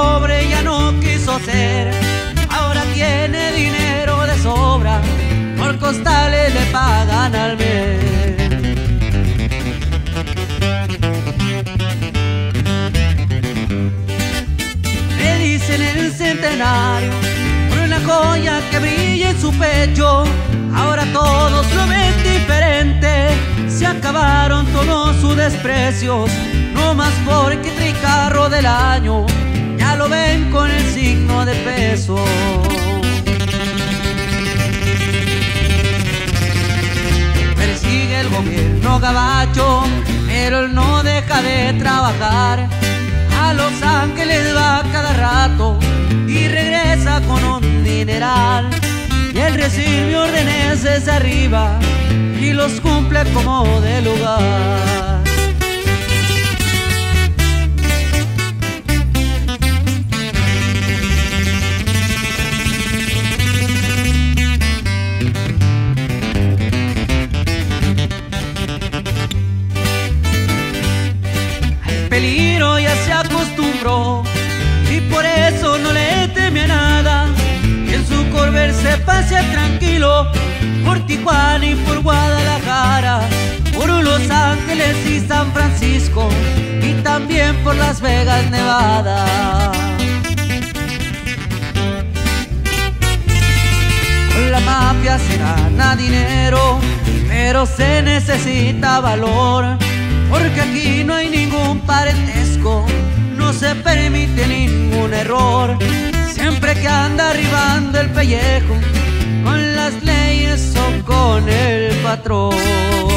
pobre ya no quiso ser. Ahora tiene dinero de sobra, por costales le pagan al mes. Le dicen el centenario por una joya que brilla en su pecho. Ahora todos lo ven diferente, se acabaron todos sus desprecios. No más porque tricarro del año, ya lo ven con el signo de peso. Persigue el gobierno gabacho, pero él no deja de trabajar. A Los Ángeles va cada rato y regresa con un dineral. Y él recibe órdenes desde arriba y los cumple como de lugar. Peligro ya se acostumbró y por eso no le teme a nada. Y en su Corvette se pasea tranquilo por Tijuana y por Guadalajara, por Los Ángeles y San Francisco, y también por Las Vegas, Nevada. Con la mafia se gana dinero, pero se necesita valor, porque aquí no hay ningún parentesco, no se permite ningún error. Siempre que anda arribando el pellejo, con las leyes o con el patrón.